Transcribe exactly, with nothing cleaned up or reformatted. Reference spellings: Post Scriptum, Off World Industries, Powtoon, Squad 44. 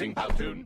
using Powtoon.